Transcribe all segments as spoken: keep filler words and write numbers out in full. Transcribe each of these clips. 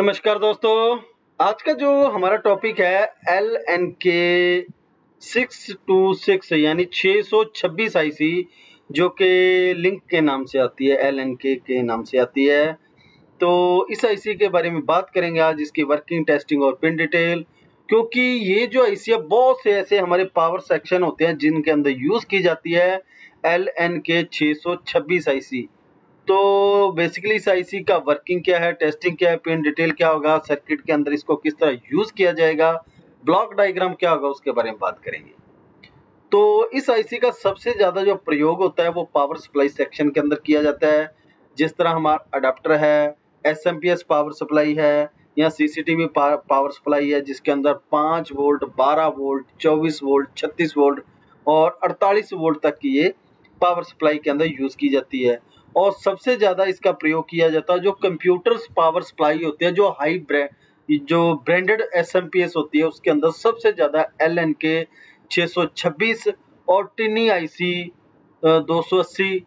नमस्कार दोस्तों, आज का जो हमारा टॉपिक है L N K six two six यानी छह सौ छब्बीस आईसी जो कि लिंक के नाम से आती है, एल एन के के नाम से आती है। तो इस आईसी के बारे में बात करेंगे आज, इसकी वर्किंग, टेस्टिंग और पिन डिटेल, क्योंकि ये जो आईसी है बहुत से ऐसे हमारे पावर सेक्शन होते हैं जिनके अंदर यूज़ की जाती है L N K six two six IC. तो बेसिकली इस आईसी का वर्किंग क्या है, टेस्टिंग क्या है, पिन डिटेल क्या होगा, सर्किट के अंदर इसको किस तरह यूज़ किया जाएगा, ब्लॉक डायग्राम क्या होगा, उसके बारे में बात करेंगे। तो इस आईसी का सबसे ज़्यादा जो प्रयोग होता है वो पावर सप्लाई सेक्शन के अंदर किया जाता है। जिस तरह हमारा अडाप्टर है, S M P S power supply है या C C T V power supply है, जिसके अंदर पाँच वोल्ट, बारह वोल्ट, चौबीस वोल्ट, छत्तीस वोल्ट और अड़तालीस वोल्ट तक की ये पावर सप्लाई के अंदर यूज़ की जाती है। और सबसे ज़्यादा इसका प्रयोग किया जाता है जो कंप्यूटर्स पावर सप्लाई होती है, जो हाई ब्रांड जो branded S M P S होती है, उसके अंदर सबसे ज़्यादा L N K six two six और टिनी आईसी दो सौ अस्सी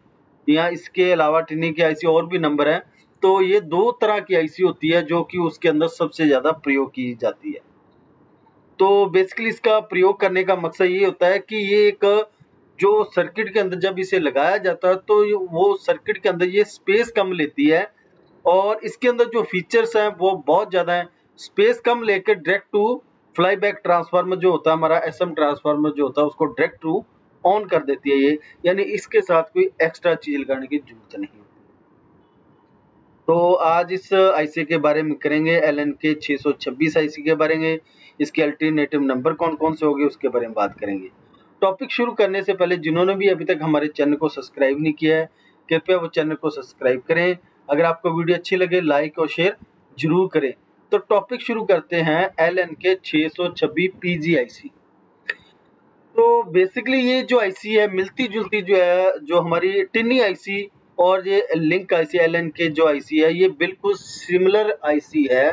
या इसके अलावा टिनी की आईसी और भी नंबर है। तो ये दो तरह की आईसी होती है जो कि उसके अंदर सबसे ज़्यादा प्रयोग की जाती है। तो बेसिकली इसका प्रयोग करने का मकसद ये होता है कि ये एक जो सर्किट के अंदर जब इसे लगाया जाता है तो वो सर्किट के अंदर ये स्पेस कम लेती है और इसके अंदर जो फीचर्स हैं वो बहुत ज़्यादा हैं। स्पेस कम लेकर direct to flyback transformer जो होता है हमारा, एस एम ट्रांसफार्मर जो होता है, उसको डायरेक्ट टू ऑन कर देती है ये, यानी इसके साथ कोई एक्स्ट्रा चीज़ लगाने की जरूरत नहीं होती। तो आज इस आईसी के बारे में करेंगे, L N K six two six IC के बारे में, इसके अल्टरनेटिव नंबर कौन कौन से होंगे उसके बारे में बात करेंगे। टॉपिक शुरू करने से पहले जिन्होंने भी अभी तक हमारे चैनल को सब्सक्राइब नहीं किया है, कृपया वो चैनल को सब्सक्राइब करें। अगर आपको वीडियो अच्छी लगे लाइक और शेयर जरूर करें। तो टॉपिक शुरू करते हैं L N K six two six P G. तो बेसिकली ये जो आईसी है मिलती जुलती जो है जो हमारी टिनी आईसी और ये लिंक आईसी एल एन के जो आईसी है ये बिल्कुल सिमिलर आईसी है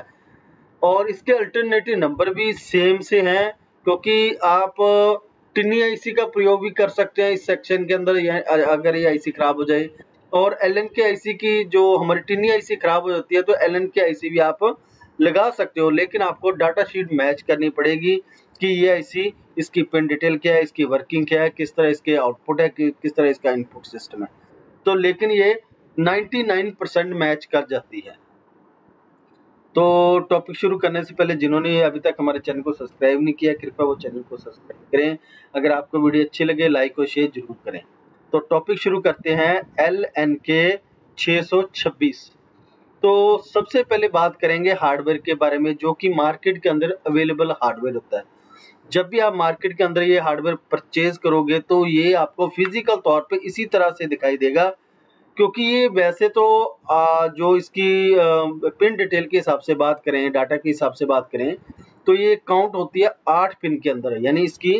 और इसके अल्टरनेटिव नंबर भी सेम से हैं, क्योंकि आप टिनी आईसी का प्रयोग भी कर सकते हैं इस सेक्शन के अंदर अगर ये आईसी खराब हो जाए, और एल एन के आईसी की जो हमारी टिनी आईसी खराब हो जाती है तो एल एन के आईसी भी आप लगा सकते हो, लेकिन आपको डाटा शीट मैच करनी पड़ेगी कि ये आईसी, इसकी पिन डिटेल क्या है, इसकी वर्किंग क्या है, किस तरह इसके आउटपुट है, किस तरह इसका इनपुट सिस्टम है। तो लेकिन ये नाइन्टी नाइन परसेंट मैच कर जाती है। तो टॉपिक शुरू करने से पहले जिन्होंने अभी तक हमारे चैनल को सब्सक्राइब नहीं किया, कृपया वो चैनल को सब्सक्राइब करें। अगर आपको वीडियो अच्छी लगे लाइक और शेयर जरूर करें। तो टॉपिक शुरू करते हैं L N K six two six. तो सबसे पहले बात करेंगे हार्डवेयर के बारे में, जो कि मार्केट के अंदर अवेलेबल हार्डवेयर होता है। जब भी आप मार्केट के अंदर ये हार्डवेयर परचेज करोगे तो ये आपको फिजिकल तौर पर इसी तरह से दिखाई देगा, क्योंकि ये वैसे तो आ, जो इसकी आ, पिन डिटेल के हिसाब से बात करें, डाटा के हिसाब से बात करें तो ये काउंट होती है आठ पिन के अंदर, यानी इसकी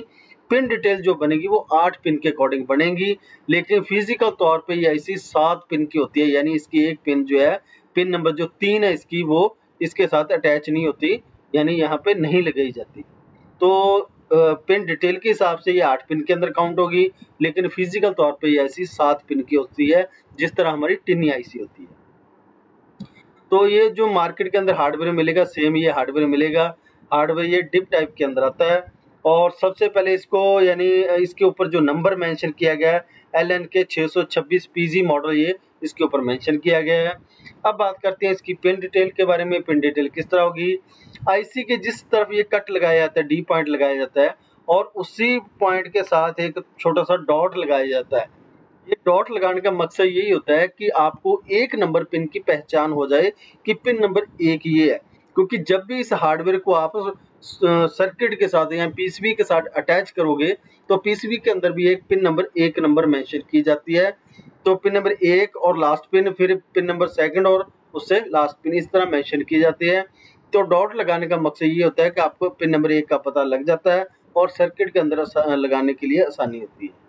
पिन डिटेल जो बनेगी वो आठ पिन के अकॉर्डिंग बनेगी, लेकिन फिजिकल तौर पे ये आईसी सात पिन की होती है, यानी इसकी एक पिन जो है, पिन नंबर जो तीन है इसकी, वो इसके साथ अटैच नहीं होती, यानी यहाँ पे नहीं लगाई जाती। तो पिन डिटेल के हिसाब से ये आठ पिन के अंदर काउंट होगी, लेकिन फिजिकल तौर पे ये आईसी सात पिन की होती है, जिस तरह हमारी टिनी आईसी होती है। तो ये जो मार्केट के अंदर हार्डवेयर मिलेगा सेम ये हार्डवेयर मिलेगा। हार्डवेयर ये डिप टाइप के अंदर आता है और सबसे पहले इसको, यानी इसके ऊपर जो नंबर मेंशन किया गया है L N K six two six PG model, ये इसके ऊपर मेंशन किया गया है। अब बात करते हैं इसकी पिन डिटेल के बारे में। पिन डिटेल किस तरह होगी? आईसी के जिस तरफ ये कट लगाया जाता है, डी पॉइंट लगाया जाता है, और उसी पॉइंट के साथ एक छोटा सा डॉट लगाया जाता है। ये डॉट लगाने का मकसद यही होता है कि आपको एक नंबर पिन की पहचान हो जाए कि पिन नंबर एक ये है, क्योंकि जब भी इस हार्डवेयर को आप सर्किट के साथ या पीसीबी के साथ अटैच करोगे तो पीसीबी के अंदर भी एक पिन नंबर एक नंबर मेंशन की जाती है। तो पिन नंबर एक और लास्ट पिन, फिर पिन नंबर सेकंड और उससे लास्ट पिन, इस तरह मेंशन की जाती है। तो डॉट लगाने का मकसद ये होता है कि आपको पिन नंबर एक का पता लग जाता है और सर्किट के अंदर लगाने के लिए आसानी होती है।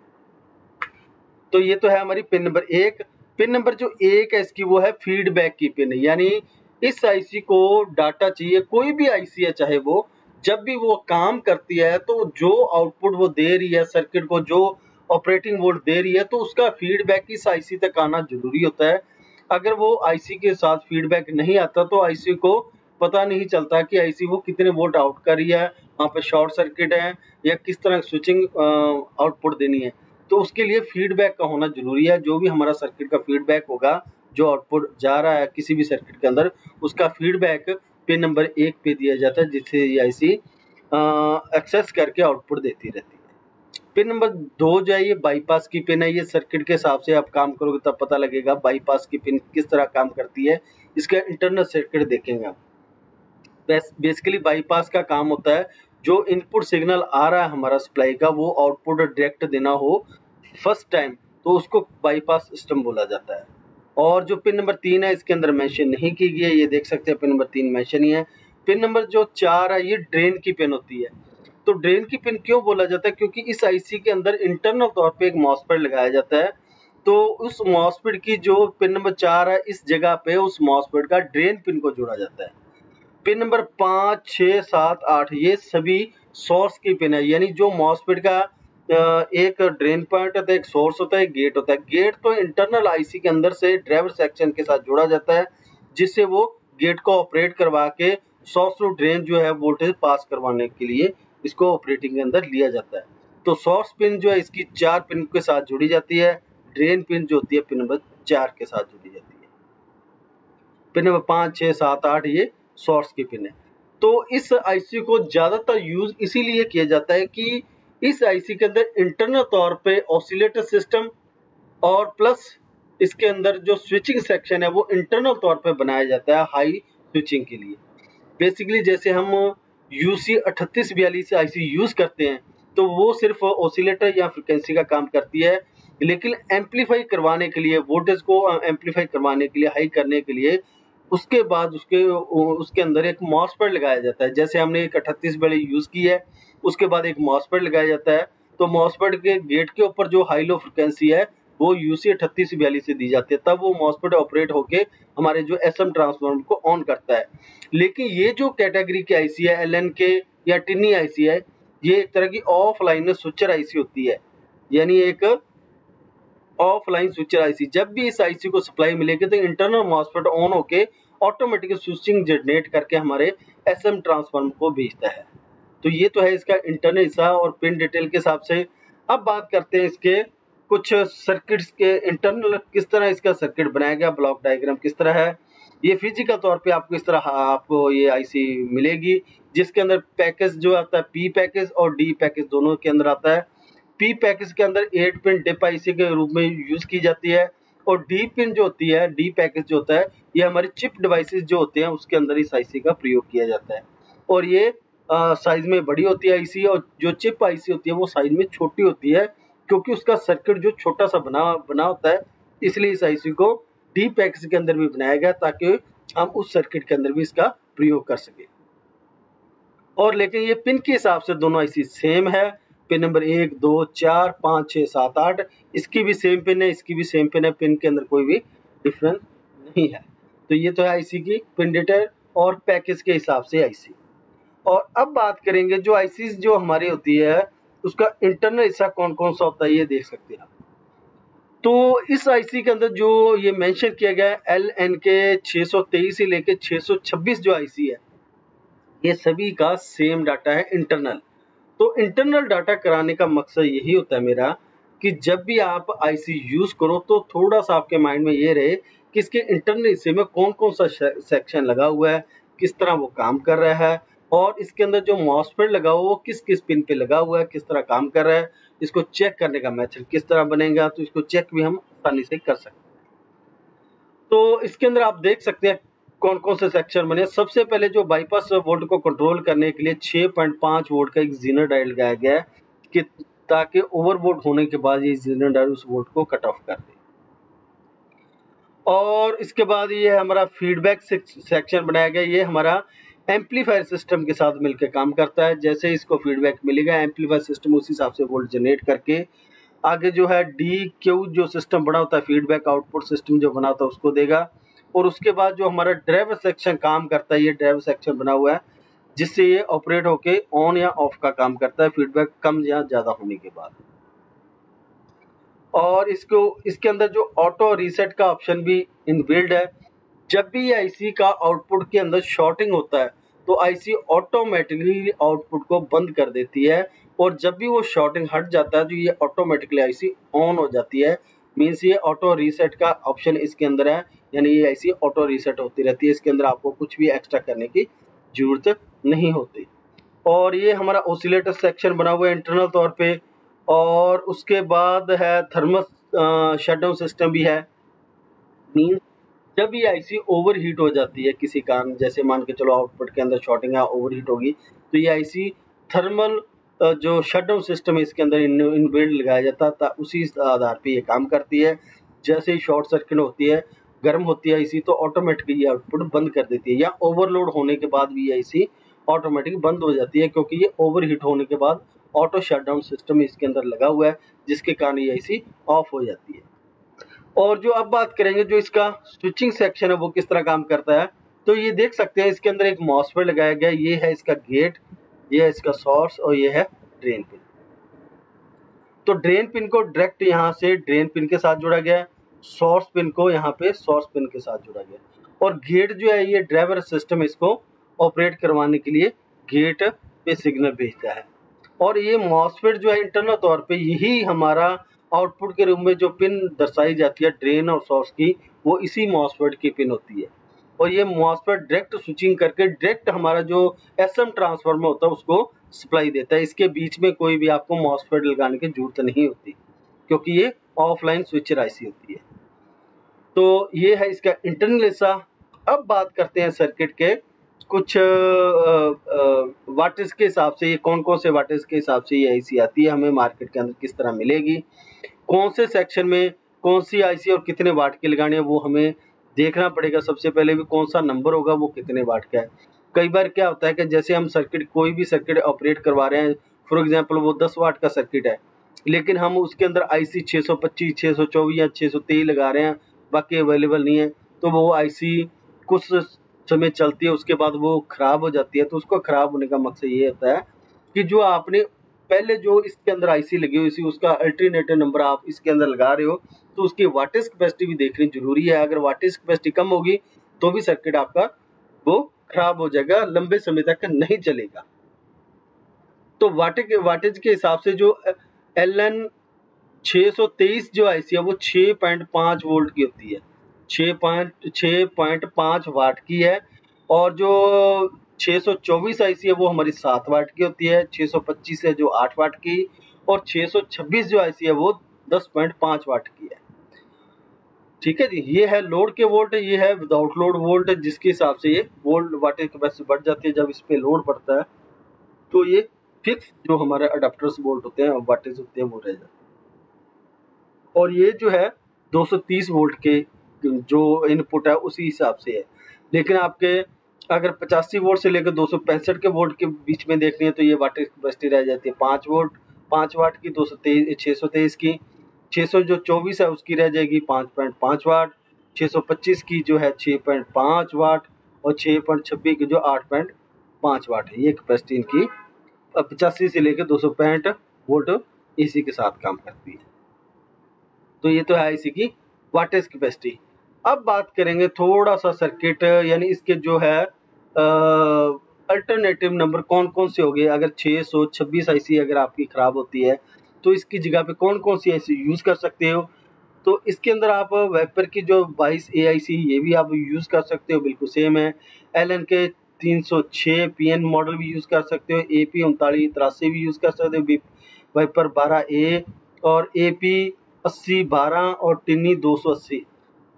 तो ये तो है हमारी पिन नंबर एक। पिन नंबर जो एक है इसकी वो है फीडबैक की पिन, यानी इस आईसी को डाटा चाहिए, कोई भी आईसी है चाहे वो, जब भी वो काम करती है तो जो आउटपुट वो दे रही है सर्किट को, जो ऑपरेटिंग वोल्ट दे रही है, तो उसका फीडबैक इस आईसी तक आना जरूरी होता है। अगर वो आईसी के साथ फीडबैक नहीं आता तो आईसी को पता नहीं चलता कि आईसी वो कितने वोल्ट आउट कर रही है, वहाँ पे शॉर्ट सर्किट है या किस तरह स्विचिंग आउटपुट देनी है। तो उसके लिए फीडबैक का होना जरूरी है। जो भी हमारा सर्किट का फीडबैक होगा, जो आउटपुट जा रहा है किसी भी सर्किट के अंदर, उसका फीडबैक पिन नंबर एक पे दिया जाता है, जिससे ये आईसी एक्सेस करके आउटपुट देती रहती है। पिन नंबर दो जो है ये बाईपास की पिन है। ये सर्किट के हिसाब से आप काम करोगे तब पता लगेगा बाईपास की पिन किस तरह काम करती है। इसका इंटरनल सर्किट देखेंगे आप। बेसिकली बाईपास का काम होता है जो इनपुट सिग्नल आ रहा है हमारा सप्लाई का, वो आउटपुट डायरेक्ट देना हो फर्स्ट टाइम, तो उसको बाईपास सिस्टम बोला जाता है। और जो पिन नंबर तीन है इसके अंदर मेंशन नहीं की गई है, ये देख सकते हैं पिन नंबर तीन मेंशन ही है। पिन नंबर जो चार है ये ड्रेन की पिन होती है। तो ड्रेन की पिन क्यों बोला जाता है, क्योंकि इस आईसी के अंदर इंटरनल तौर पे एक मॉसफेट लगाया जाता है। तो उस मॉसफेट की जो पिन नंबर चार है इस जगह पे उस मॉसफेट का ड्रेन पिन को जोड़ा जाता है। पिन नंबर पाँच छः सात आठ ये सभी सोर्स की पिन है, यानी जो मॉसफेट का एक ड्रेन पॉइंट होता है, एक सोर्स होता है, एक गेट होता है। गेट तो इंटरनल आईसी के अंदर से ड्राइवर सेक्शन के साथ जोड़ा जाता है, जिससे वो गेट को ऑपरेट करवा के सोर्स टू ड्रेन जो है वोल्टेज पास करवाने के लिए इसको ऑपरेटिंग के अंदर लिया जाता है। तो सोर्स पिन जो है इसकी चार पिन के साथ जुड़ी जाती है, ड्रेन पिन जो होती है पिन नंबर चार के साथ जुड़ी जाती है। पिन नंबर पाँच छः सात आठ ये सोर्स की पिन है। तो इस आईसी को ज़्यादातर यूज इसीलिए किया जाता है कि इस आईसी के अंदर इंटरनल तौर पे ऑसिलेटर सिस्टम और प्लस इसके अंदर जो स्विचिंग सेक्शन है वो इंटरनल तौर पे बनाया जाता है हाई स्विचिंग के लिए। बेसिकली जैसे हम यू सी अड़तीस बयालीस आईसी यूज करते हैं तो वो सिर्फ ऑसिलेटर या फ्रिक्वेंसी का काम करती है, लेकिन एम्पलीफाई करवाने के लिए, वोल्टेज को एम्पलीफाई करवाने के लिए, हाई करने के लिए उसके बाद उसके उसके अंदर एक मॉसफेट लगाया जाता है। जैसे हमने एक अड़तीस वाली यूज की है, उसके बाद एक मॉसफेट लगाया जाता है। तो मॉसफेट के गेट के ऊपर जो हाई लो फ्रिक्वेंसी है वो यू सी अड़तीस बयालीस से दी जाती है, तब वो मॉसफेट ऑपरेट होके हमारे जो एसएम ट्रांसफार्मर को ऑन करता है। लेकिन ये जो कैटेगरी की आईसी है, एलएनके या टिनी आईसी है, ये एक तरह की ऑफलाइन स्विचर आईसी होती है, यानी एक ऑफलाइन स्विचर आईसी। जब भी इस आईसी को सप्लाई मिलेगी तो इंटरनल मॉसफेट ऑन होके ऑटोमेटिक स्विचिंग जनरेट करके हमारे एसएम ट्रांसफार्मर को भेजता है। तो ये तो है इसका इंटरनल हिस्सा और पिन डिटेल के हिसाब से। अब बात करते हैं इसके कुछ सर्किट्स के इंटरनल, किस तरह इसका सर्किट बनाया गया, ब्लॉक डायग्राम किस तरह है। ये फिजिकल तौर पे आपको इस तरह आपको ये आईसी मिलेगी, जिसके अंदर पैकेज जो आता है पी पैकेज और डी पैकेज दोनों के अंदर आता है। पी पैकेज के अंदर एट पिन डिप आईसी के रूप में यूज की जाती है, और डी पिन जो होती है, डी पैकेज जो होता है, ये हमारे चिप डिवाइसेस जो होते हैं उसके अंदर इस आईसी का प्रयोग किया जाता है। और ये साइज में बड़ी होती है आईसी, और जो चिप आईसी होती है वो साइज में छोटी होती है, क्योंकि उसका सर्किट जो छोटा सा बना बना होता है, इसलिए इस आईसी को डी पैकेज के अंदर भी बनाया गया ताकि हम उस सर्किट के अंदर भी इसका प्रयोग कर सकें। और लेकिन ये पिन के हिसाब से दोनों आईसी सेम है। पिन नंबर एक दो चार पाँच छः सात आठ इसकी भी सेम पिन है, इसकी भी सेम पिन है, पिन के अंदर कोई भी डिफरेंस नहीं है। तो ये तो है आईसी की पिन डिटेल और पैकेज के हिसाब से आईसी। और अब बात करेंगे जो आईसी जो हमारी होती है उसका इंटरनल हिस्सा कौन कौन सा होता है, ये देख सकते हैं आप। तो इस आईसी के अंदर जो ये मेंशन किया गया है एल एन के छः सौ तेईस से लेके छः सौ छब्बीस जो आईसी है, ये सभी का सेम डाटा है इंटरनल। तो इंटरनल डाटा कराने का मकसद यही होता है मेरा कि जब भी आप आईसी यूज करो तो थोड़ा सा आपके माइंड में ये रहे कि इसके इंटरनल हिस्से में कौन कौन सा सेक्शन लगा हुआ है, किस तरह वो काम कर रहा है, और इसके अंदर जो मॉसफेट लगा हुआ वो किस किस पिन पे लगा हुआ है, किस तरह काम कर रहा है। इसको चेक करने का मेथड किस तरह बनेगा, तो इसको चेक भी हम आसानी से कर सकते हैं। तो इसके अंदर आप देख सकते हैं कौन कौन से सेक्शन बने। सबसे पहले जो बाईपास वोल्ट को कंट्रोल करने के लिए छह पॉइंट पाँच वोल्ट का एक जीनर डायल लगाया गया है कि ताकि ओवरवोल्ट होने के बाद ये जीनर डायल उस वोल्ट को कट ऑफ कर दे। और इसके बाद ये हमारा फीडबैक सेक्शन बनाया गया, ये हमारा एम्पलीफायर सिस्टम के साथ मिलकर काम करता है। जैसे इसको फीडबैक मिलेगा एम्पलीफायर सिस्टम उस हिसाब से वोल्ट जनरेट करके आगे जो है डी क्यू जो सिस्टम बना होता है, फीडबैक आउटपुट सिस्टम जो बना होता है उसको देगा। और उसके बाद जो हमारा ड्राइवर सेक्शन काम करता है, ये ड्राइवर सेक्शन बना हुआ है जिससे ये ऑपरेट होके ऑन या ऑफ का काम करता है फीडबैक कम या ज़्यादा होने के बाद। और इसको इसके अंदर जो ऑटो रीसेट का ऑप्शन भी इनबिल्ड है, जब भी आईसी का आउटपुट के अंदर शॉर्टिंग होता है तो आईसी ऑटोमेटिकली आउटपुट को बंद कर देती है, और जब भी वो शॉर्टिंग हट जाता है तो ये ऑटोमेटिकली आईसी ऑन हो जाती है। मीन्स ये ऑटो रीसेट का ऑप्शन इसके अंदर है, यानी ये आईसी ऑटो रीसेट होती रहती है, इसके अंदर आपको कुछ भी एक्स्ट्रा करने की जरूरत नहीं होती। और ये हमारा ओसिलेटर सेक्शन बना हुआ है इंटरनल तौर पे, और उसके बाद है थर्मल शटडाउन सिस्टम भी है। मीन्स जब ये आईसी ओवरहीट हो जाती है किसी कारण, जैसे मान के चलो आउटपुट के अंदर शॉर्टिंग है, ओवरहीट होगी, तो ये आईसी थर्मल जो शटडाउन सिस्टम है इसके अंदर इनबिल्ड लगाया जाता था, उसी आधार पे ये काम करती है। जैसे ही शॉर्ट सर्किट होती है, गर्म होती है आईसी, तो ऑटोमेटिकली ये आउटपुट बंद कर देती है, या ओवरलोड होने के बाद भी आईसी ऑटोमेटिक बंद हो जाती है, क्योंकि ये ओवरहीट होने के बाद ऑटो शटडाउन सिस्टम इसके अंदर लगा हुआ है, जिसके कारण ये आईसी ऑफ हो जाती है। और जो अब बात करेंगे जो इसका स्विचिंग सेक्शन है वो किस तरह काम करता है, तो ये देख सकते हैं इसके अंदर एक मॉसफेट लगाया गया, ये है इसका गेट, ये है इसका सोर्स, और ये है ड्रेन पिन। तो ड्रेन पिन को डायरेक्ट यहाँ से ड्रेन पिन के साथ जोड़ा गया है, सोर्स पिन को यहाँ पे सोर्स पिन के साथ जोड़ा गया है, और गेट जो है ये ड्राइवर सिस्टम इसको ऑपरेट करवाने के लिए गेट पे सिग्नल भेजता है। और ये मॉसफेट जो है इंटरनल तौर पे यही हमारा आउटपुट के रूम में जो पिन दर्शाई जाती है ड्रेन और सोर्स की, वो इसी मॉसफेट की पिन होती है। और ये मॉसफेट डायरेक्ट स्विचिंग करके डायरेक्ट हमारा जो एसएम ट्रांसफार्मर होता है उसको सप्लाई देता है। इसके बीच में कोई भी आपको मॉसफेट लगाने की जरूरत नहीं होती, क्योंकि ये ऑफलाइन स्विचर आईसी होती है। तो ये है इसका इंटरनल हिस्सा। अब बात करते हैं सर्किट के कुछ वाटेज के हिसाब से, ये कौन कौन से वाटेज के हिसाब से ये आईसी आती है, हमें मार्केट के अंदर किस तरह मिलेगी, कौन से सेक्शन में कौन सी आईसी और कितने वाट के लगाने हैं, वो हमें देखना पड़ेगा। सबसे पहले भी कौन सा नंबर होगा, वो कितने वाट का है। कई बार क्या होता है कि जैसे हम सर्किट कोई भी सर्किट ऑपरेट करवा रहे हैं, फॉर एग्जांपल वो दस वाट का सर्किट है, लेकिन हम उसके अंदर आईसी छः सौ पच्चीस, छः सौ चौबीस या छः सौ तेईस लगा रहे हैं, बाकी अवेलेबल नहीं है, तो वो आईसी कुछ समय चलती है, उसके बाद वो ख़राब हो जाती है। तो उसको ख़राब होने का मकसद ये होता है कि जो आपने पहले जो इसके अंदर आईसी लगी हुई इसी उसका अल्टरनेटिव नंबर आप इसके अंदर लगा रहे हो, तो उसकी वाटेज कैपेसिटी भी देखनी जरूरी है। अगर वाटेज कैपेसिटी कम होगी तो भी सर्किट आपका वो खराब हो जाएगा, लंबे समय तक नहीं चलेगा। तो वाटेज वाटेज के हिसाब से जो एल एन छः सौ तेईस जो आईसी है वो छः पॉइंट पाँच वोल्ट की होती है, छः पॉइंट छः पॉइंट पाँच वाट की है। और जो छः सौ चौबीस आईसी है वो हमारी सात वाट की होती है, छः सौ पच्चीस है जो आठ वाट की, और छः सौ छब्बीस जो आईसी है वो दस पॉइंट पाँच वाट की है। ठीक है जी, ये है लोड के वोल्ट, ये है विदाउट लोड वोल्ट, जिसके हिसाब से ये वोल्ट वाटेज कैपेसिटी बढ़ जाती है। जब इस पर लोड बढ़ता है तो ये फिक्स जो हमारे अडाप्टर्स वोल्ट होते हैं और वाटेज होते हैं वो रह जाते हैं। और ये जो है दो सौ तीस वोल्ट के जो इनपुट है उसी हिसाब से है, लेकिन आपके अगर पचासी वोल्ट से लेकर दो सौ पैंसठ के वोल्ट के बीच में देखनी है तो ये वाटेज कैपेसिटी रह जाती है पाँच वोल्ट पाँच वाट की, दो सौ तेईस छः सौ तेईस की, छः सौ जो चौबीस है उसकी रह जाएगी पाँच पॉइंट पाँच वाट, छः सौ पच्चीस की जो है छः पॉइंट पाँच वाट, और छः पॉइंट छब्बीस की जो आठ पॉइंट पाँच वाट है। ये कैपेसिटी इनकी पचासी से लेकर दो सौ पैंसठ वोल्ट इसी के साथ काम करती है। तो ये तो है इसी की वाटेज कैपेसिटी। अब बात करेंगे थोड़ा सा सर्किट, यानी इसके जो है अल्टरनेटिव नंबर कौन कौन से हो गए। अगर छः सौ छब्बीस आईसी अगर आपकी ख़राब होती है तो इसकी जगह पे कौन कौन सी आईसी यूज़ कर सकते हो, तो इसके अंदर आप वाइपर की जो बाईस ए आईसी ये भी आप यूज़ कर सकते हो, बिल्कुल सेम है। एलएनके तीन सौ छह पीएन मॉडल भी यूज़ कर सकते हो, एपी उनतालीस तिरासी भी यूज़ कर सकते हो, वाइपर बारह ए और एपी अस्सी बारह और टिनी दो सौ अस्सी।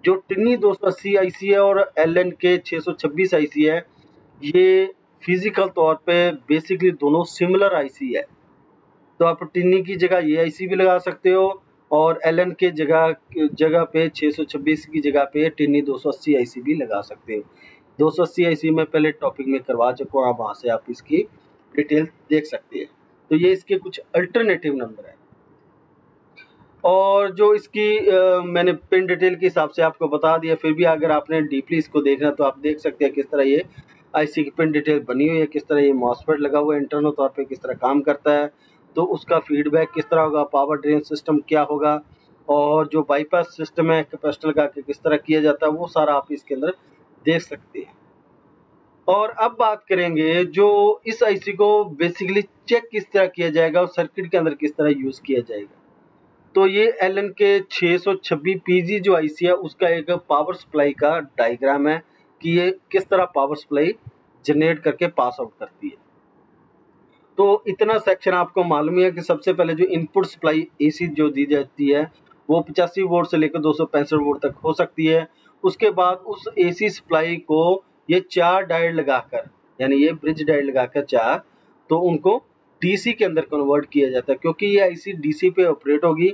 जो टिनी दो सौ अस्सी आईसी है और एलएनके छः सौ छब्बीस आईसी है, ये फिजिकल तौर पे बेसिकली दोनों सिमिलर आईसी है। तो आप टिनी की जगह ये आईसी भी लगा सकते हो और एलएनके जगह जगह पे छः सौ छब्बीस की जगह पे टिनी दो सौ अस्सी आईसी भी लगा सकते हो। दो सौ अस्सी आईसी में पहले टॉपिक में करवा चुका हूँ, आप वहाँ से आप इसकी डिटेल देख सकते हैं। तो ये इसके कुछ अल्टरनेटिव नंबर है। और जो इसकी आ, मैंने पिन डिटेल के हिसाब से आपको बता दिया, फिर भी अगर आपने डीपली इसको देखना तो आप देख सकते हैं किस तरह ये आईसी की पिन डिटेल बनी हुई है, किस तरह ये मॉसफेट लगा हुआ है, इंटरनल तौर पे किस तरह काम करता है, तो उसका फीडबैक किस तरह होगा, पावर ड्रेन सिस्टम क्या होगा, और जो बाईपास सिस्टम है कैपेसिटर का किस तरह किया जाता है, वो सारा आप इसके अंदर देख सकते हैं। और अब बात करेंगे जो इस आईसी को बेसिकली चेक किस तरह किया जाएगा और सर्किट के अंदर किस तरह यूज़ किया जाएगा। तो ये एल एन के छः सौ छब्बीस पी जी जो आईसी है उसका एक पावर सप्लाई का डायग्राम है कि ये किस तरह पावर सप्लाई जनरेट करके पास आउट करती है। तो इतना सेक्शन आपको मालूम है कि सबसे पहले जो इनपुट सप्लाई एसी जो दी जाती है वो पचासी वोल्ट से लेकर दो सौ पैंसठ वोल्ट तक हो सकती है। उसके बाद उस एसी सप्लाई को ये चार डायल लगाकर यानी ये ब्रिज डायल लगाकर चार तो उनको डीसी के अंदर कन्वर्ट किया जाता है, क्योंकि ये आईसी डीसी पे ऑपरेट होगी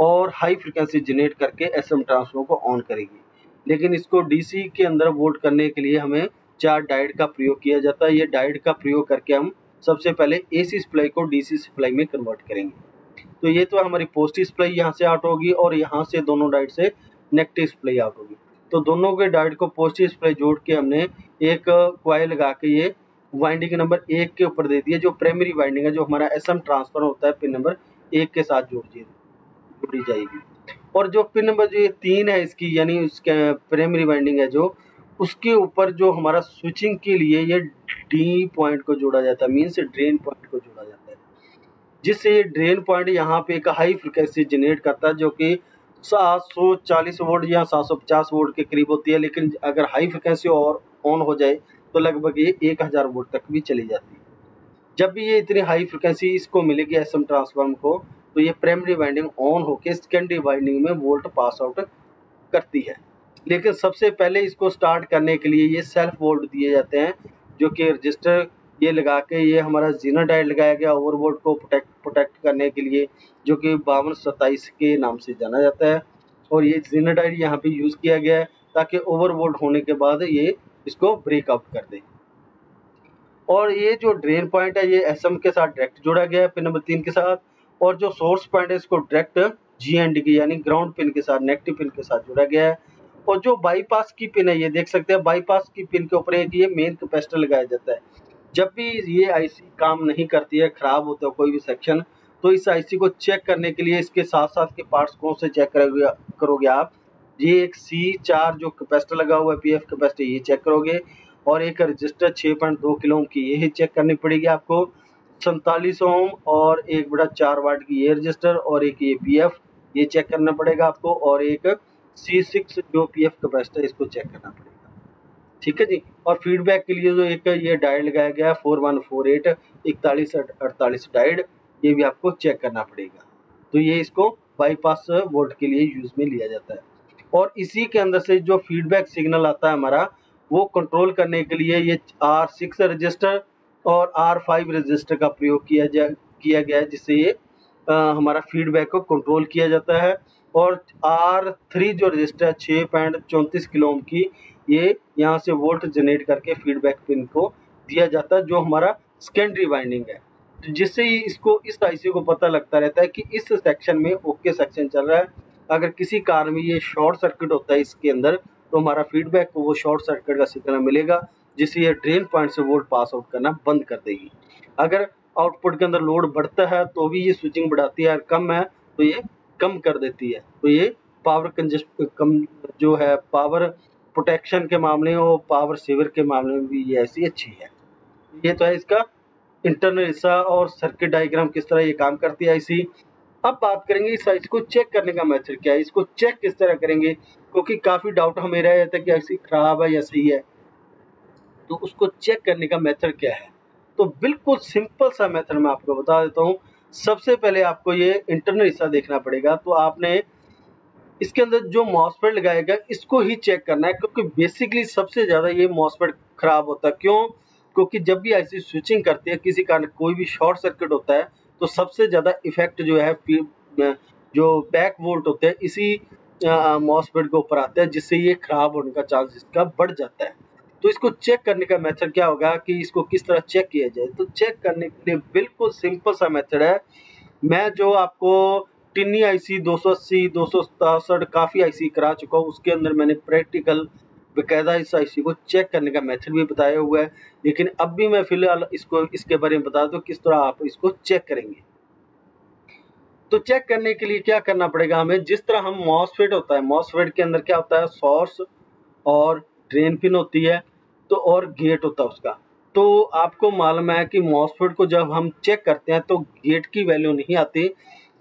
और हाई फ्रिक्वेंसी जनरेट करके एसएम ट्रांसफॉर्मर को ऑन करेगी। लेकिन इसको डीसी के अंदर वोल्ट करने के लिए हमें चार डायड का प्रयोग किया जाता है। ये डायड का प्रयोग करके हम सबसे पहले एसी सप्लाई को डीसी सप्लाई में कन्वर्ट करेंगे। तो ये तो हमारी पॉजिटिव सप्लाई यहाँ से आउट होगी और यहाँ से दोनों डायड से नेगेटिव सप्लाई आउट होगी। तो दोनों के डायोड को पॉजिटिव सप्लाई जोड़ के हमने एक कॉइल लगा के ये वाइंडिंग नंबर एक के ऊपर दे दिया, जो प्राइमरी वाइंडिंग है जो हमारा एसएम ट्रांसफर होता है पिन नंबर एक के साथ जोड़ दिए जोड़ी जाएगी। और जो पिन नंबर जो ये तीन है इसकी यानी उसके प्राइमरी वाइंडिंग है जो उसके ऊपर जो हमारा स्विचिंग के लिए ये डी पॉइंट को जोड़ा जाता है, मीन्स ड्रेन पॉइंट को जोड़ा जाता है, जिससे ये ड्रेन पॉइंट यहाँ पे एक हाई फ्रिक्वेंसी जनरेट करता है जो कि सात सौ चालीस वोल्ट या सात सौ पचास वोल्ट के करीब होती है। लेकिन अगर हाई फ्रिक्वेंसी और ऑन हो जाए तो लगभग ये एक हज़ार वोल्ट तक भी चली जाती है। जब भी ये इतनी हाई फ्रिक्वेंसी इसको मिलेगी एसएम ट्रांसफार्मर को तो ये प्राइमरी वाइंडिंग ऑन होकर सेकेंडरी वाइंडिंग में वोल्ट पास आउट करती है। लेकिन सबसे पहले इसको स्टार्ट करने के लिए ये सेल्फ वोल्ट दिए जाते हैं जो कि रजिस्टर ये लगा के ये हमारा जीनर डायल लगाया गया ओवरवोल्ट को प्रोटेक्ट प्रोटेक्ट करने के लिए, जो कि बावन सत्ताईस के नाम से जाना जाता है। और ये जीनर डायल यहाँ पे यूज़ किया गया है ताकि ओवरवोल्ट होने के बाद ये इसको ब्रेकआउट कर दे। और ये जो ड्रेन पॉइंट है ये एसएम के साथ डायरेक्ट जोड़ा गया है पिन नंबर तीन के साथ, और जो सोर्स पॉइंट है इसको डायरेक्ट जी एंड डी यानी ग्राउंड पिन के साथ नेगेटिव पिन के साथ जोड़ा गया है। और जो बाईपास की पिन है ये देख सकते हैं, बाईपास की पिन के ऊपर एक ये मेन कैपेसिटर लगाया जाता है। जब भी ये आईसी काम नहीं करती है, खराब होता है कोई भी सेक्शन, तो इस आईसी को चेक करने के लिए इसके साथ साथ के पार्ट्स कौन से चेक करोगे करोगे आप ये एक सी चार जो कैपेसिटर लगा हुआ है पीएफ कैपेसिटर ये चेक करोगे, और एक रजिस्टर छह पॉइंट दो किलो ओम की ये चेक करनी पड़ेगी आपको, सैंतालीस ओम और एक बड़ा चार वाट की ये रजिस्टर और एक ये पीएफ ये चेक करना पड़ेगा आपको, और एक सी सिक्स जो पीएफ कैपेसिटर इसको चेक करना पड़ेगा। ठीक है जी। और फीडबैक के लिए जो एक ये डायल लगाया गया है फोर वन फोर एट इकतालीस अड़तालीस डायल ये भी आपको चेक करना पड़ेगा। तो ये इसको बाईपास वोल्ट के लिए यूज में लिया जाता है। और इसी के अंदर से जो फीडबैक सिग्नल आता है हमारा वो कंट्रोल करने के लिए ये आर सिक्स रजिस्टर और आर फाइव रजिस्टर का प्रयोग किया जा किया गया है, जिससे ये आ, हमारा फीडबैक को कंट्रोल किया जाता है। और आर थ्री जो रजिस्टर है छः पॉइंट चौंतीस किलो ओम की ये यहाँ से वोल्ट जनरेट करके फीडबैक पिन को दिया जाता है जो हमारा सेकेंडरी वाइंडिंग है। तो जिससे ही इसको इस आईसी को पता लगता रहता है कि इस सेक्शन में ओके सेक्शन चल रहा है। अगर किसी कार में ये शॉर्ट सर्किट होता है इसके अंदर तो हमारा फीडबैक को वो शॉर्ट सर्किट का सिग्नल मिलेगा, जिससे ये ड्रेन पॉइंट से वोल्ट पास आउट करना बंद कर देगी। अगर आउटपुट के अंदर लोड बढ़ता है तो भी ये स्विचिंग बढ़ाती है और कम है तो ये कम कर देती है। तो ये पावर कंजस्ट कम जो है पावर प्रोटेक्शन के मामले और पावर सेवर के मामले में भी ये ऐसी अच्छी है। ये तो है इसका इंटरनल हिस्सा और सर्किट डायग्राम किस तरह ये काम करती है आईसी। अब बात करेंगे इस आईसी को चेक करने का मेथड क्या है, इसको चेक किस तरह करेंगे, क्योंकि काफ़ी डाउट हमें रह जाता है कि आईसी खराब है या सही है। तो उसको चेक करने का मेथड क्या है, तो बिल्कुल सिंपल सा मेथड मैं आपको बता देता हूँ। सबसे पहले आपको ये इंटरनल हिस्सा देखना पड़ेगा। तो आपने इसके अंदर जो मॉस्फेट लगाएगा इसको ही चेक करना है, क्योंकि बेसिकली सबसे ज़्यादा ये मॉस्फेट खराब होता है। क्यों? क्योंकि जब भी आईसी स्विचिंग करती है किसी कारण कोई भी शॉर्ट सर्किट होता है तो सबसे ज़्यादा इफेक्ट जो है जो बैक वोल्ट होते हैं इसी मॉस्फेट के ऊपर आता है, जिससे ये खराब होने का चांस इसका बढ़ जाता है। तो इसको चेक करने का मेथड क्या होगा कि इसको किस तरह चेक किया जाए, तो चेक करने के लिए बिल्कुल सिंपल सा मेथड है। मैं जो आपको टिनी आईसी दो सौ अस्सी दो सौ सतासठ काफ़ी आईसी करा चुका हूँ, उसके अंदर मैंने प्रैक्टिकल बकायदा इस आईसी को चेक करने का मेथड भी बताया हुआ है। लेकिन अब भी मैं फिलहाल इसको इसके बारे में बता दूं किस तरह आप इसको चेक करेंगे। तो चेक करने के लिए क्या करना पड़ेगा हमें, जिस तरह हम मॉस्फेट होता है, मॉस्फेट के अंदर क्या होता है सोर्स और ड्रेन पिन होती है तो और गेट होता है उसका। तो आपको मालूम है कि मॉस्फेट को जब हम चेक करते हैं तो गेट की वैल्यू नहीं आती,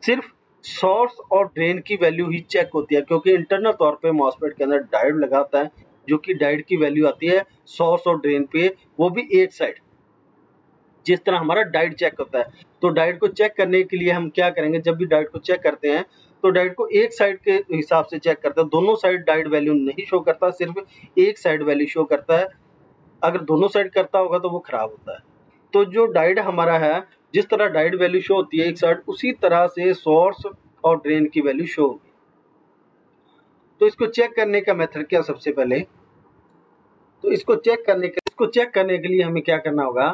सिर्फ सोर्स और ड्रेन की वैल्यू ही चेक होती है, क्योंकि इंटरनल तौर पे मॉस्फेट के अंदर डायोड लगा होता है जो कि डायोड की वैल्यू आती है सोर्स और ड्रेन पे, वो भी एक साइड, जिस तरह हमारा डायोड चेक होता है। तो डायोड को चेक करने के लिए हम क्या करेंगे, जब भी डायोड को चेक करते हैं तो डायोड को एक साइड के हिसाब से चेक करते हैं, दोनों साइड डायोड वैल्यू नहीं शो करता, सिर्फ एक साइड वैल्यू शो करता है। अगर दोनों साइड करता होगा तो वो खराब होता है। तो जो डायोड हमारा है, जिस तरह डायोड वैल्यू शो होती है एक साइड, उसी तरह से सोर्स और ड्रेन की वैल्यू शो होगी। तो इसको चेक करने का मेथड क्या, सबसे पहले तो इसको चेक करने के इसको चेक करने के लिए हमें क्या करना होगा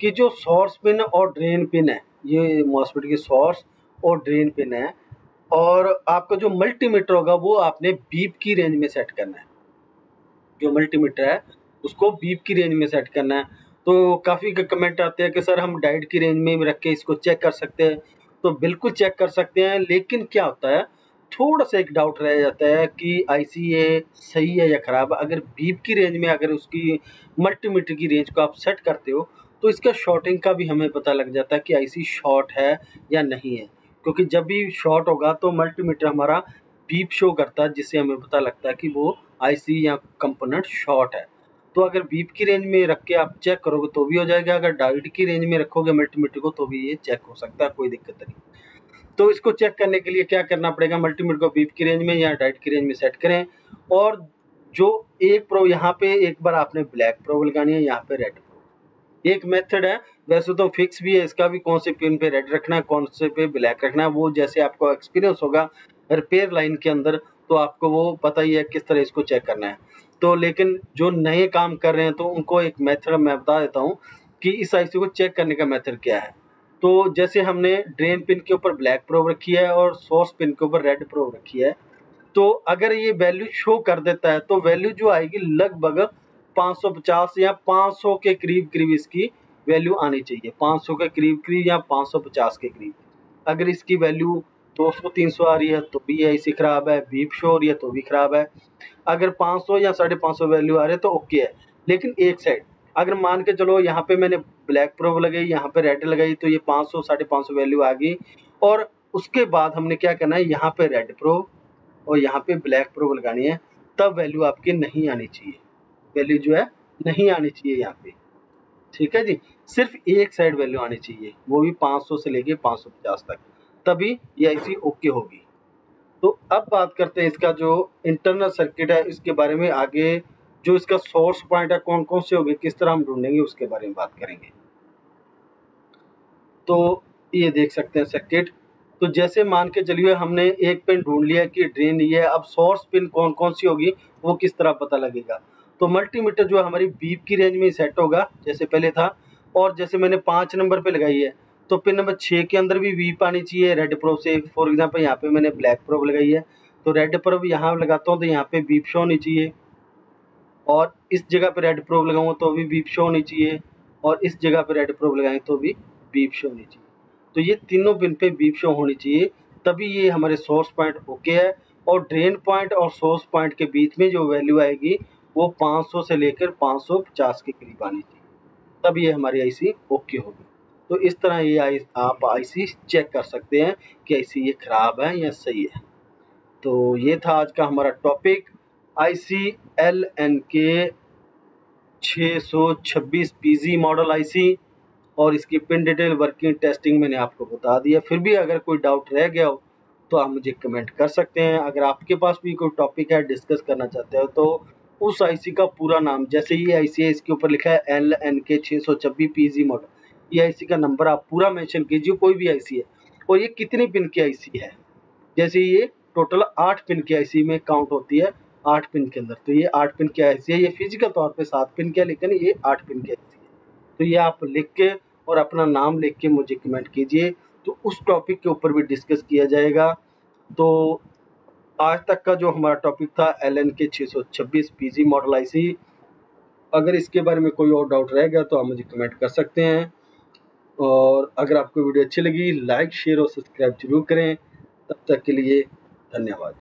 कि जो सोर्स पिन और ड्रेन पिन है, ये मॉस्फेट की सोर्स और ड्रेन पिन है, और आपका जो मल्टीमीटर होगा वो आपने बीप की रेंज में सेट करना है। जो मल्टीमीटर है उसको बीप की रेंज में सेट करना है। तो काफ़ी कमेंट आते हैं कि सर हम डायोड की रेंज में रख के इसको चेक कर सकते हैं, तो बिल्कुल चेक कर सकते हैं, लेकिन क्या होता है थोड़ा सा एक डाउट रह जाता है कि आईसीए सही है या ख़राब। अगर बीप की रेंज में अगर उसकी मल्टीमीटर की रेंज को आप सेट करते हो तो इसका शॉर्टिंग का भी हमें पता लग जाता है कि आईसी शॉर्ट है या नहीं है, क्योंकि जब भी शॉर्ट होगा तो मल्टीमीटर हमारा बीप शो करता है, जिससे हमें पता लगता है कि वो आईसी या कंपोनेंट शॉर्ट है। तो अगर बीप की रेंज में रख के आप चेक करोगे तो भी हो जाएगा, अगर डायोड की रेंज में रखोगे मल्टीमीटर को तो भी ये चेक हो सकता है, कोई दिक्कत नहीं। तो इसको चेक करने के लिए क्या करना पड़ेगा, मल्टीमीटर को बीप की रेंज में या डायोड की रेंज में सेट करें, और जो एक प्रो यहाँ पे एक बार आपने ब्लैक प्रो लगानी है, यहाँ पे रेड प्रो। एक मेथड है, वैसे तो फिक्स भी है इसका भी, कौन से पिन पे रेड रखना है कौन से पे ब्लैक रखना है, वो जैसे आपको एक्सपीरियंस होगा रिपेयर लाइन के अंदर तो आपको वो पता ही है किस तरह इसको चेक करना है। तो लेकिन जो नए काम कर रहे हैं तो उनको एक मेथड मैं बता देता हूँ कि इस आईसी को चेक करने का मेथड क्या है। तो जैसे हमने ड्रेन पिन के ऊपर ब्लैक प्रोब रखी है और सोर्स पिन के ऊपर रेड प्रोब रखी है, तो अगर ये वैल्यू शो कर देता है तो वैल्यू जो आएगी लगभग पाँच सौ पचास या पाँच सौ के करीब करीब इसकी वैल्यू आनी चाहिए, पाँच सौ के करीब करीब या पाँच सौ पचास के करीब। अगर इसकी वैल्यू दो सौ तीन सौ आ रही है तो भी आईसी खराब है, बीप शो हो रही है तो भी खराब है। अगर पाँच सौ या साढ़े पाँच सौ वैल्यू आ रही है तो ओके है, लेकिन एक साइड अगर मान के चलो यहाँ पे मैंने ब्लैक प्रोब लगाई यहाँ पे रेड लगाई तो ये पाँच सौ साढ़े पाँच सौ वैल्यू आ गई, और उसके बाद हमने क्या करना है, यहाँ पे रेड प्रोब और यहाँ पे ब्लैक प्रोब लगानी है, तब वैल्यू आपकी नहीं आनी चाहिए, वैल्यू जो है नहीं आनी चाहिए यहाँ पे, ठीक है जी। सिर्फ एक साइड वैल्यू आनी चाहिए, वो भी पाँच सौ से लेके पाँच सौ पचास तक, तभी ये आईसी ओके होगी। तो अब बात करते हैं इसका जो इंटरनल सर्किट है इसके बारे में, आगे जो इसका सोर्स पॉइंट है कौन कौन से होंगे, किस तरह हम ढूंढेंगे, उसके बारे में बात करेंगे। तो ये देख सकते हैं सर्किट, तो जैसे मान के चलिए हमने एक पिन ढूंढ लिया कि ड्रेन ये है, अब सोर्स पिन कौन कौन सी होगी वो किस तरह पता लगेगा। तो मल्टीमीटर जो हमारी बीप की रेंज में सेट होगा जैसे पहले था, और जैसे मैंने पाँच नंबर पर लगाई है तो पिन नंबर छः के अंदर भी बीप आनी चाहिए रेड प्रोब से। फॉर एग्जांपल यहाँ पे मैंने ब्लैक प्रोब लगाई है तो रेड प्रोब यहाँ लगाता हूँ तो यहाँ पे बीप शो होनी चाहिए, और इस जगह पे रेड प्रोब लगाऊँ तो भी बीप शो होनी चाहिए, और इस जगह पे रेड प्रोब लगाएँ तो भी बीप शो होनी चाहिए। तो ये तीनों पिन पे बीप शो होनी चाहिए, तभी ये हमारे सोर्स पॉइंट ओके है। और ड्रेन पॉइंट और सोर्स पॉइंट के बीच में जो वैल्यू आएगी वो पाँच सौ से लेकर पाँच सौ पचास के करीब आनी चाहिए, तब ये हमारी आईसी ओके होगी। तो इस तरह ये आई आप आईसी चेक कर सकते हैं कि आईसी ये ख़राब है या सही है। तो ये था आज का हमारा टॉपिक, आईसी एल एन के छः सौ छब्बीस पीजी मॉडल आईसी, और इसकी पिन डिटेल वर्किंग टेस्टिंग मैंने आपको बता दिया। फिर भी अगर कोई डाउट रह गया हो तो आप मुझे कमेंट कर सकते हैं। अगर आपके पास भी कोई टॉपिक है डिस्कस करना चाहते हो तो उस आईसी का पूरा नाम, जैसे ये आईसी है इसके ऊपर लिखा है एल एन के छः सौ छब्बीस पीजी मॉडल, ये आईसी का नंबर आप पूरा मेंशन कीजिए, कोई भी आईसी है, और ये कितनी पिन की आईसी है। जैसे ये टोटल आठ पिन की आईसी में काउंट होती है, आठ पिन के अंदर, तो ये आठ पिन की आईसी है। ये फिजिकल तौर पे सात पिन की है लेकिन ये आठ पिन की आईसी है। तो ये आप लिख के और अपना नाम लिख के मुझे कमेंट कीजिए, तो उस टॉपिक के ऊपर भी डिस्कस किया जाएगा। तो आज तक का जो हमारा टॉपिक था एल एन के छः सौ छब्बीस पी जी मॉडल आईसी, अगर इसके बारे में कोई और डाउट रहेगा तो आप मुझे कमेंट कर सकते हैं। और अगर आपको वीडियो अच्छी लगी लाइक शेयर और सब्सक्राइब जरूर करें। तब तक के लिए धन्यवाद।